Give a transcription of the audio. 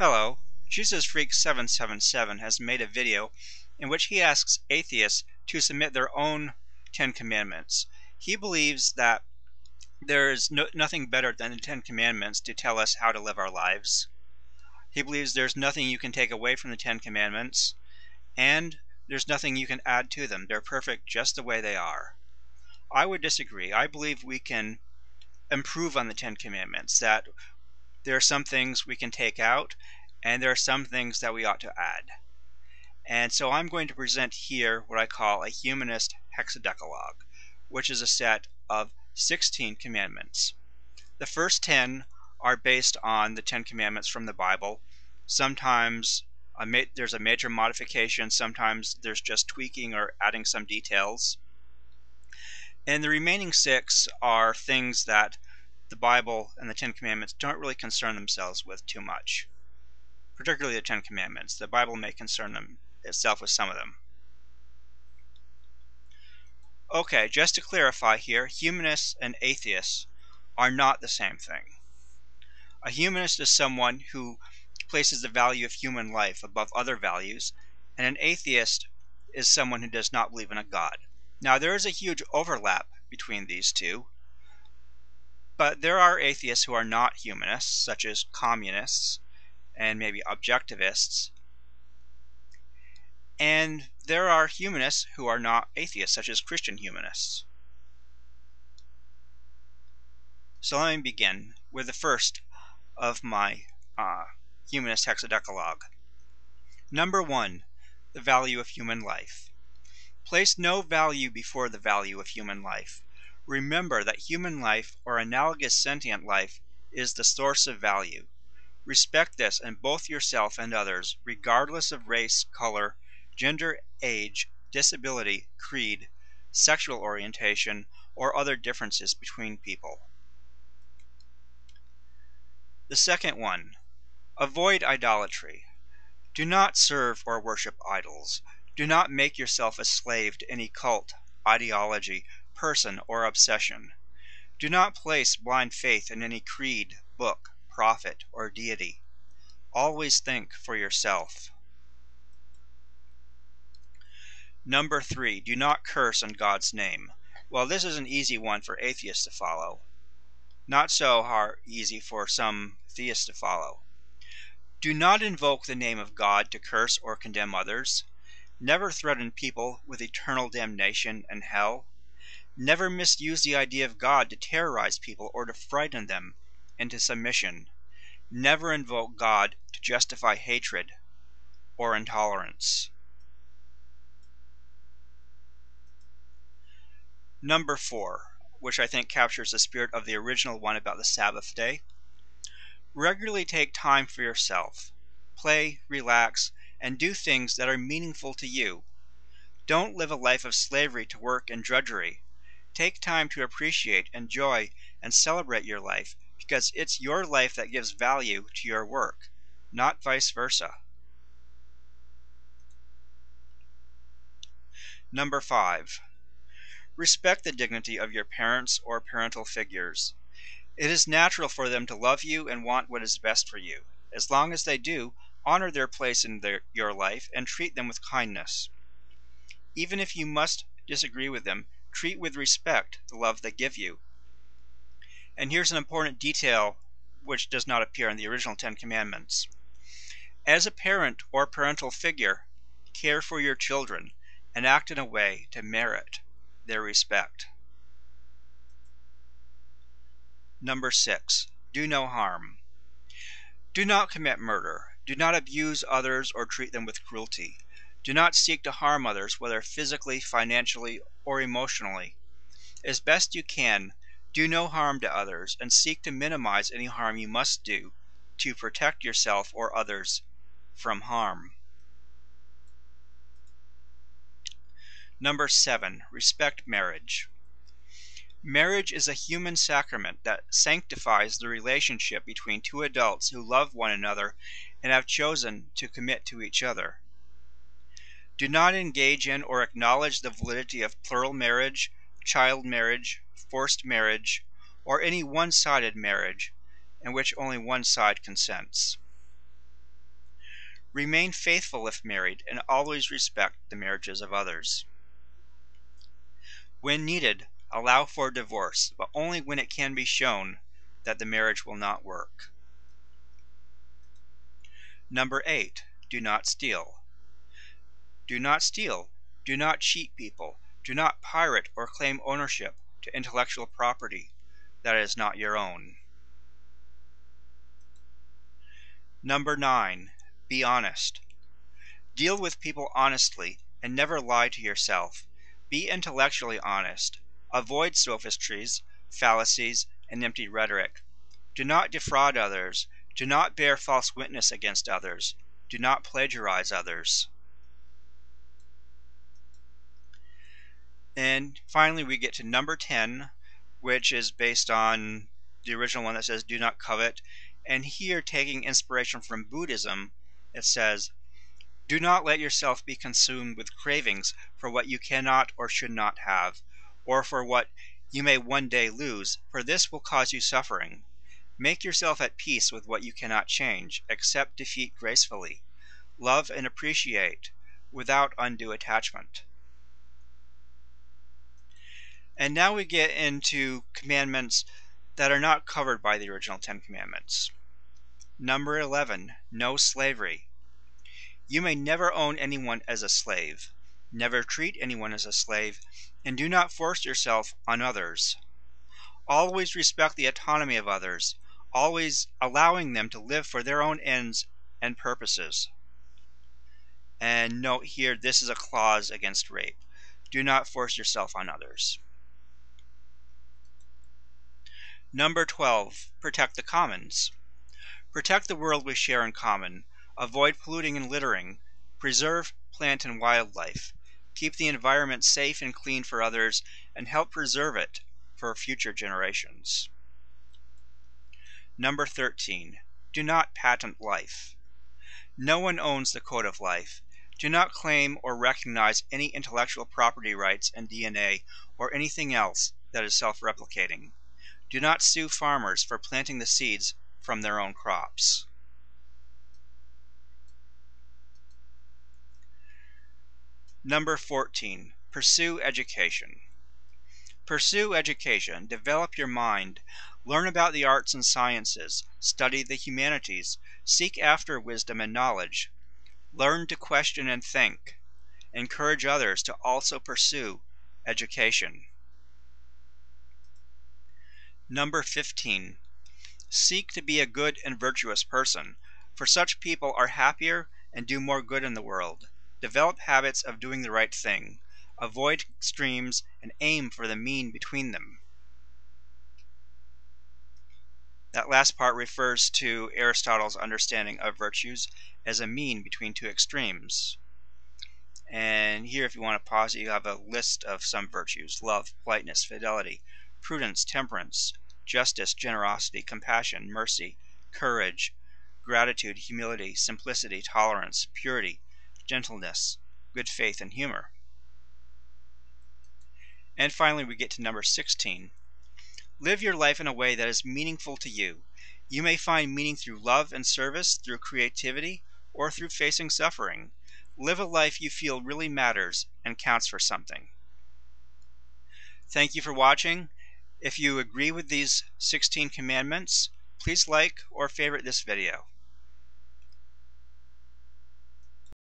Hello, JesusFreak777 has made a video in which he asks atheists to submit their own 10 Commandments. He believes that there is nothing better than the 10 Commandments to tell us how to live our lives. He believes there's nothing you can take away from the 10 Commandments, and there's nothing you can add to them. They're perfect just the way they are. I would disagree. I believe we can improve on the 10 Commandments, that there are some things we can take out, and there are some things that we ought to add. And so I'm going to present here what I call a humanist hexadecalogue, which is a set of 16 commandments. The first 10 are based on the 10 commandments from the Bible. Sometimes there's a major modification, sometimes there's just tweaking or adding some details. And the remaining 6 are things that the Bible and the 10 commandments don't really concern themselves with too much. Particularly the 10 commandments. The Bible may concern itself with some of them. Okay, just to clarify here, humanists and atheists are not the same thing. A humanist is someone who places the value of human life above other values, and an atheist is someone who does not believe in a God. Now, there is a huge overlap between these two, but there are atheists who are not humanists, such as communists and maybe objectivists, and there are humanists who are not atheists, such as Christian humanists. So let me begin with the first of my humanist hexadecalogue. Number 1, the value of human life. Place no value before the value of human life. Remember that human life, or analogous sentient life, is the source of value. Respect this in both yourself and others, regardless of race, color, gender, age, disability, creed, sexual orientation, or other differences between people. The second one, avoid idolatry. Do not serve or worship idols. Do not make yourself a slave to any cult, ideology, person, or obsession. Do not place blind faith in any creed, book, prophet, or deity. Always think for yourself. Number 3, do not curse in God's name. Well, this is an easy one for atheists to follow. Not so easy for some theists to follow. Do not invoke the name of God to curse or condemn others. Never threaten people with eternal damnation and hell. Never misuse the idea of God to terrorize people or to frighten them into submission. Never invoke God to justify hatred or intolerance. Number 4, which I think captures the spirit of the original one about the Sabbath day. Regularly take time for yourself. Play, relax, and do things that are meaningful to you. Don't live a life of slavery to work and drudgery. Take time to appreciate, enjoy, and celebrate your life, because it's your life that gives value to your work, not vice versa. Number 5. Respect the dignity of your parents or parental figures. It is natural for them to love you and want what is best for you. As long as they do, honor their place in your life and treat them with kindness. Even if you must disagree with them, treat with respect the love they give you. And here's an important detail which does not appear in the original 10 Commandments. As a parent or parental figure, care for your children and act in a way to merit their respect. Number 6, do no harm. Do not commit murder. Do not abuse others or treat them with cruelty. Do not seek to harm others, whether physically, financially, or emotionally. As best you can, do no harm to others and seek to minimize any harm you must do to protect yourself or others from harm. Number 7, respect marriage. Marriage is a human sacrament that sanctifies the relationship between two adults who love one another and have chosen to commit to each other. Do not engage in or acknowledge the validity of plural marriage, child marriage, forced marriage, or any one-sided marriage in which only one side consents. Remain faithful if married, and always respect the marriages of others. When needed, allow for divorce, but only when it can be shown that the marriage will not work. Number 8. Do not steal. Do not steal. Do not cheat people. Do not pirate or claim ownership to intellectual property that is not your own. Number 9. Be honest. Deal with people honestly and never lie to yourself. Be intellectually honest. Avoid sophistries, fallacies, and empty rhetoric. Do not defraud others. Do not bear false witness against others. Do not plagiarize others. And finally, we get to number 10, which is based on the original one that says, do not covet. And here, taking inspiration from Buddhism, it says, do not let yourself be consumed with cravings for what you cannot or should not have, or for what you may one day lose, for this will cause you suffering. Make yourself at peace with what you cannot change, accept defeat gracefully, love and appreciate without undue attachment. And now we get into commandments that are not covered by the original 10 commandments. Number 11, no slavery. You may never own anyone as a slave, never treat anyone as a slave, and do not force yourself on others. Always respect the autonomy of others, always allowing them to live for their own ends and purposes. And note here, this is a clause against rape. Do not force yourself on others. Number 12, protect the commons. Protect the world we share in common. Avoid polluting and littering. Preserve plant and wildlife. Keep the environment safe and clean for others, and help preserve it for future generations. Number 13, do not patent life. No one owns the code of life. Do not claim or recognize any intellectual property rights in DNA or anything else that is self-replicating. Do not sue farmers for planting the seeds from their own crops. Number 14, pursue education. Pursue education, develop your mind, learn about the arts and sciences, study the humanities, seek after wisdom and knowledge, learn to question and think, encourage others to also pursue education. Number 15, seek to be a good and virtuous person, for such people are happier and do more good in the world. Develop habits of doing the right thing. Avoid extremes and aim for the mean between them. That last part refers to Aristotle's understanding of virtues as a mean between two extremes. And here, if you want to pause it, you have a list of some virtues: love, politeness, fidelity, prudence, temperance, justice, generosity, compassion, mercy, courage, gratitude, humility, simplicity, tolerance, purity, gentleness, good faith, and humor. And finally, we get to number 16. Live your life in a way that is meaningful to you. You may find meaning through love and service, through creativity, or through facing suffering. Live a life you feel really matters and counts for something. Thank you for watching. If you agree with these 16 commandments, please like or favorite this video.